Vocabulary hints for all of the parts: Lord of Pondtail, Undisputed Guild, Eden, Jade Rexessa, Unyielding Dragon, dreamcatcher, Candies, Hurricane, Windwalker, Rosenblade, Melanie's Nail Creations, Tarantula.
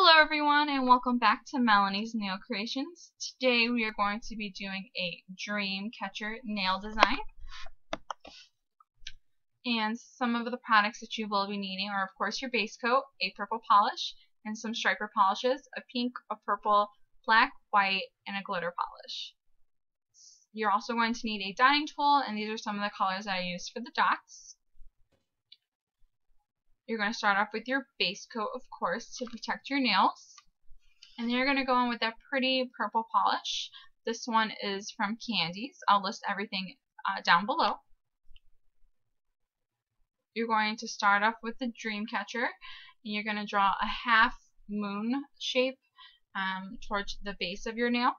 Hello everyone and welcome back to Melanie's Nail Creations. Today we are going to be doing a dream catcher nail design. And some of the products that you will be needing are of course your base coat, a purple polish, and some striper polishes, a pink, a purple, black, white, and a glitter polish. You're also going to need a dotting tool, and these are some of the colors that I used for the dots. You're going to start off with your base coat, of course, to protect your nails. And then you're going to go on with that pretty purple polish. This one is from Candies. I'll list everything down below. You're going to start off with the dream catcher. And you're going to draw a half moon shape towards the base of your nail.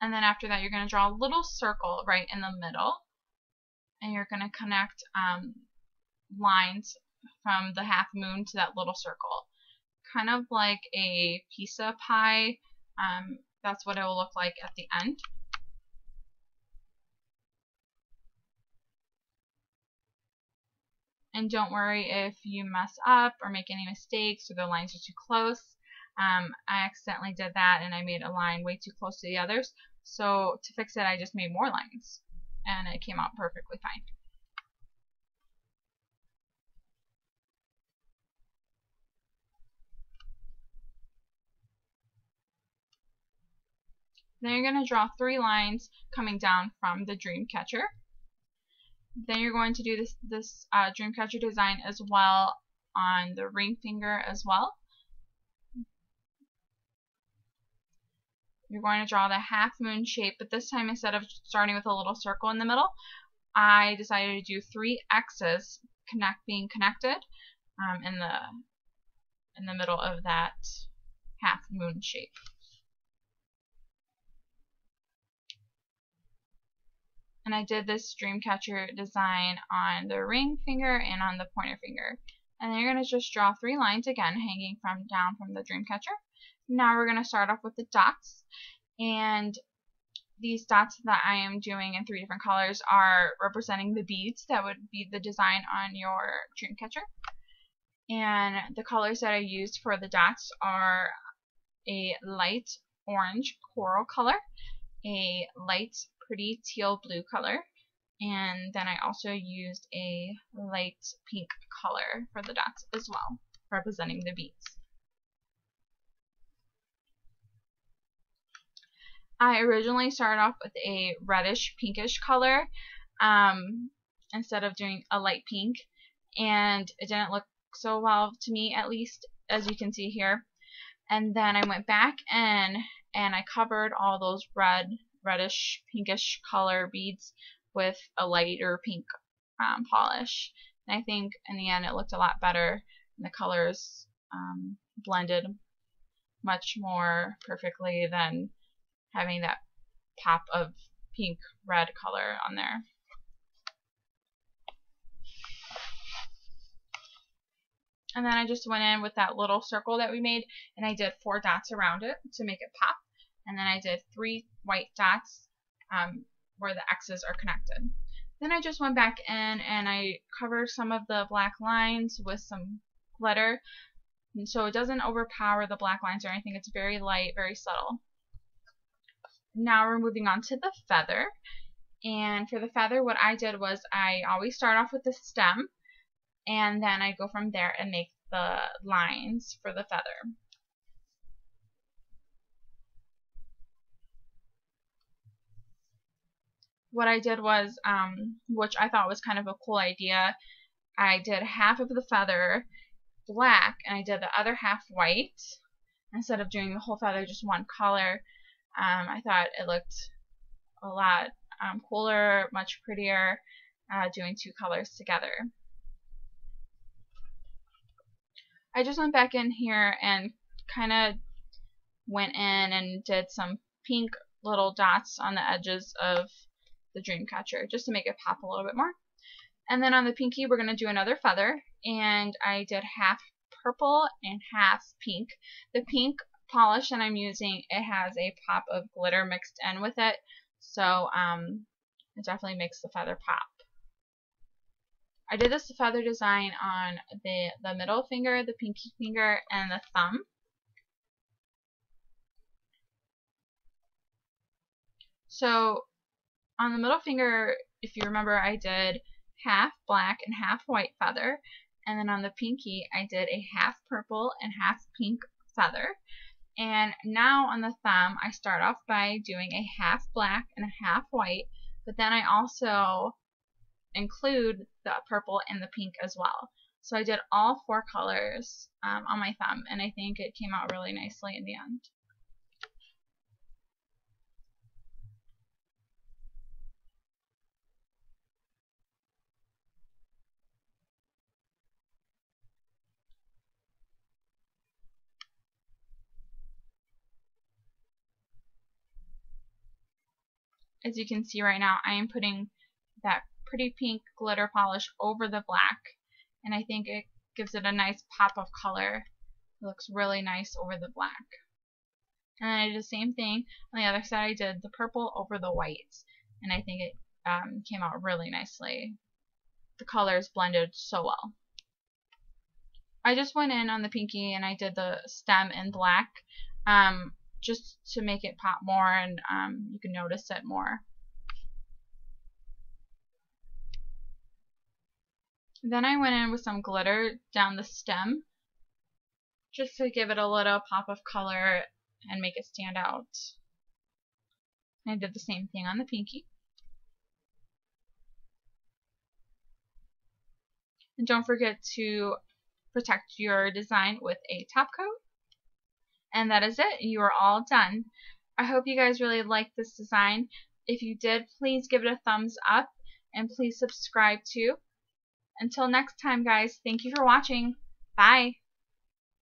And then after that, you're going to draw a little circle right in the middle. And you're going to connect lines from the half moon to that little circle. Kind of like a pizza pie. That's what it will look like at the end. And don't worry if you mess up or make any mistakes or the lines are too close. I accidentally did that and I made a line way too close to the others, so to fix it I just made more lines and it came out perfectly fine. Then you're going to draw 3 lines coming down from the dream catcher. Then you're going to do this dream catcher design as well on the ring finger as well. You're going to draw the half moon shape, but this time instead of starting with a little circle in the middle, I decided to do 3 X's being connected in the middle of that half moon shape. And I did this dream catcher design on the ring finger and on the pointer finger. And then you're going to just draw 3 lines again, hanging from down from the dream catcher. Now we're going to start off with the dots, and these dots that I am doing in 3 different colors are representing the beads that would be the design on your dream catcher. And the colors that I used for the dots are a light orange coral color, a light pretty teal blue color, and then I also used a light pink color for the dots as well, representing the beads. I originally started off with a reddish pinkish color instead of doing a light pink, and it didn't look so well to me, at least as you can see here. And then I went back in and I covered all those reddish pinkish color beads with a lighter pink polish, and I think in the end it looked a lot better and the colors blended much more perfectly than having that pop of pink red color on there. And then I just went in with that little circle that we made, and I did 4 dots around it to make it pop, and then I did 3 white dots where the X's are connected. Then I just went back in and I covered some of the black lines with some glitter, and so it doesn't overpower the black lines or anything. It's very light, very subtle. Now we're moving on to the feather, and for the feather what I did was I always start off with the stem, and then I go from there and make the lines for the feather. What I did was, which I thought was kind of a cool idea, I did half of the feather black and I did the other half white instead of doing the whole feather just one color. I thought it looked a lot cooler, much prettier, doing 2 colors together. I just went back in here and kind of went in and did some pink little dots on the edges of the dream catcher just to make it pop a little bit more. And then on the pinky we're going to do another feather, and I did half purple and half pink. The pink polish that I'm using, it has a pop of glitter mixed in with it, so it definitely makes the feather pop. I did this feather design on the middle finger, the pinky finger, and the thumb. So on the middle finger, if you remember, I did half black and half white feather, and then on the pinky I did a half purple and half pink feather. And now on the thumb I start off by doing a half black and a half white, but then I also include the purple and the pink as well. So I did all four colors on my thumb, and I think it came out really nicely in the end. As you can see right now, I am putting that pretty pink glitter polish over the black, and I think it gives it a nice pop of color. It looks really nice over the black. And then I did the same thing on the other side. I did the purple over the white, and I think it came out really nicely. The colors blended so well. I just went in on the pinky and I did the stem in black, just to make it pop more, and you can notice it more. Then I went in with some glitter down the stem just to give it a little pop of color and make it stand out. And I did the same thing on the pinky. And don't forget to protect your design with a top coat. And that is it. You are all done. I hope you guys really liked this design. If you did, please give it a thumbs up and please subscribe too. Until next time, guys, thank you for watching. Bye!